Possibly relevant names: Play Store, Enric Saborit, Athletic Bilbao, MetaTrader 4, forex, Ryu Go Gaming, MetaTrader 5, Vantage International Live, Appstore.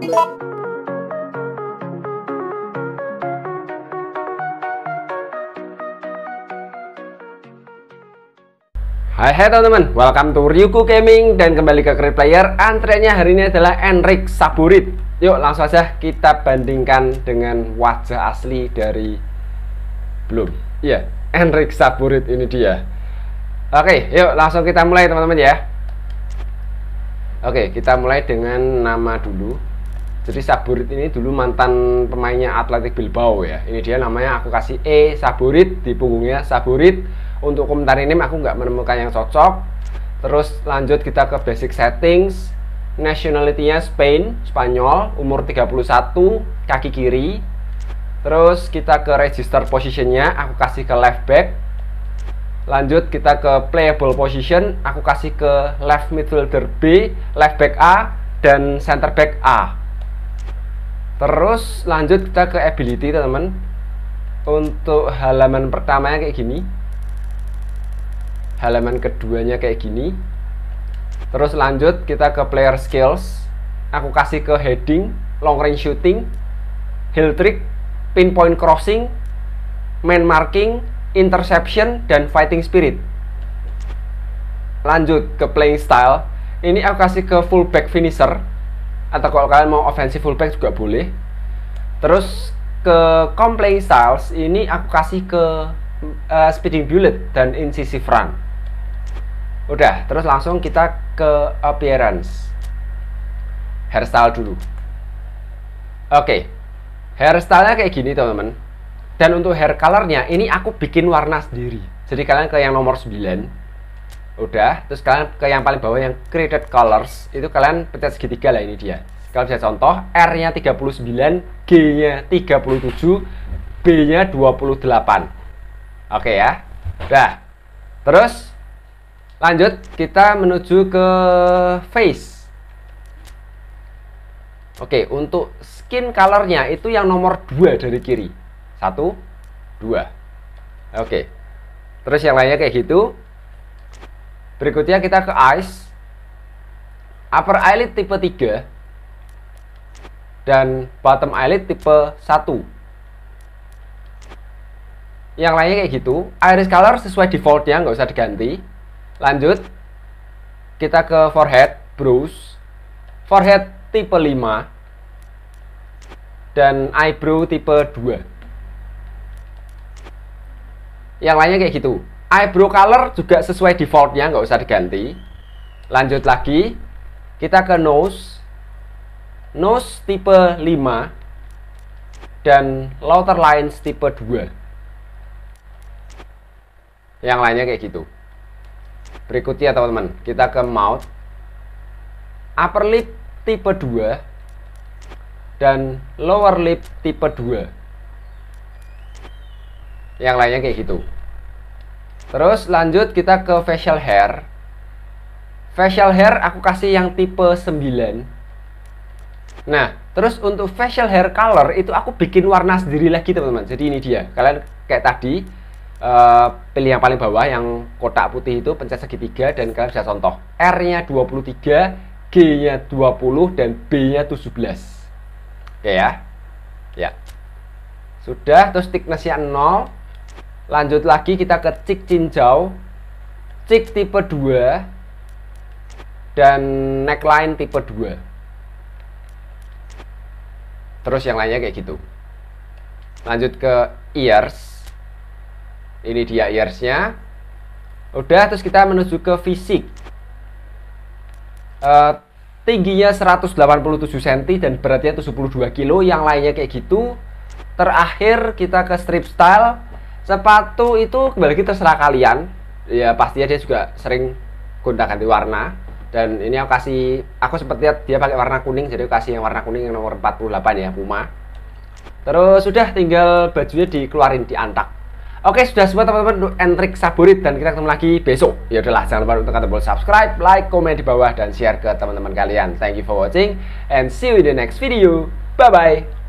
Hai teman-teman, welcome to Ryu Go Gaming dan kembali ke Create Player. Antreannya hari ini adalah Enric Saborit. Yuk langsung saja kita bandingkan dengan wajah asli dari Enric Saborit ini dia. Oke, yuk langsung kita mulai teman-teman ya. Oke, kita mulai dengan nama dulu. Jadi Saborit ini dulu mantan pemainnya Athletic Bilbao ya. Ini dia namanya, aku kasih E Saborit, di punggungnya Saborit. Untuk komentar ini aku nggak menemukan yang cocok. Terus lanjut kita ke basic settings. Nationality-nya Spanyol, umur 31, kaki kiri. Terus kita ke register position-nya, aku kasih ke left back. Lanjut kita ke playable position, aku kasih ke left midfielder B, left back A, dan center back A. Terus lanjut kita ke ability teman-teman. Untuk halaman pertamanya kayak gini, halaman keduanya kayak gini. Terus lanjut kita ke player skills, aku kasih ke heading, long range shooting, heel trick, pinpoint crossing, man marking, interception, dan fighting spirit. Lanjut ke playing style, ini aku kasih ke fullback finisher, atau kalau kalian mau offensive fullback juga boleh. Terus ke com playing styles, ini aku kasih ke speeding bullet dan incisive run. Udah, terus langsung kita ke appearance. Hairstyle dulu. Oke, hairstyle-nya kayak gini teman-teman. Dan untuk hair color-nya ini aku bikin warna sendiri. Jadi kalian ke yang nomor 9. Udah, terus kalian ke yang paling bawah yang created colors. Itu kalian pencet segitiga lah, ini dia. Kalau bisa contoh, R-nya 39, G-nya 37, B-nya 28. Oke ya. Udah, terus lanjut kita menuju ke face. Oke, untuk skin colornya itu yang nomor 2 dari kiri, 1, 2. Oke, terus yang lainnya kayak gitu. Berikutnya kita ke eyes, upper eyelid tipe 3 dan bottom eyelid tipe 1. Yang lainnya kayak gitu. Iris color sesuai defaultnya, nggak usah diganti. Lanjut kita ke forehead, brows, forehead tipe 5 dan eyebrow tipe 2. Yang lainnya kayak gitu. Eyebrow color juga sesuai defaultnya, nggak usah diganti. Lanjut lagi kita ke nose, nose tipe 5 dan outer lines tipe 2. Yang lainnya kayak gitu. Berikutnya teman-teman, kita ke mouth, upper lip tipe 2 dan lower lip tipe 2. Yang lainnya kayak gitu. Terus lanjut kita ke facial hair. Facial hair aku kasih yang tipe 9. Nah, terus untuk facial hair color itu aku bikin warna sendiri lagi teman-teman. Jadi ini dia, kalian kayak tadi pilih yang paling bawah yang kotak putih itu, pencet segitiga, dan kalian bisa contoh R-nya 23, G-nya 20, dan B-nya 17. Oke ya. Ya. Sudah, terus thickness-nya 0. Lanjut lagi kita ke cheek cincau, cheek tipe 2 dan neckline tipe 2. Terus yang lainnya kayak gitu. Lanjut ke ears. Ini dia ears-nya. Udah, terus kita menuju ke fisik. Tingginya 187 cm dan beratnya 72 kg. Yang lainnya kayak gitu. Terakhir kita ke strip style. Sepatu itu kembali lagi terserah kalian. Ya pastinya dia juga sering gonta-ganti warna. Dan ini aku kasih, aku sempat lihat dia pakai warna kuning, jadi aku kasih yang warna kuning yang nomor 48 ya, Puma. Terus sudah, tinggal bajunya dikeluarin, diantak. Oke, sudah semua teman-teman untuk Enric Saborit, dan kita ketemu lagi besok. Ya udahlah, jangan lupa untuk tombol subscribe, like, komen di bawah, dan share ke teman-teman kalian. Thank you for watching and see you in the next video. Bye-bye.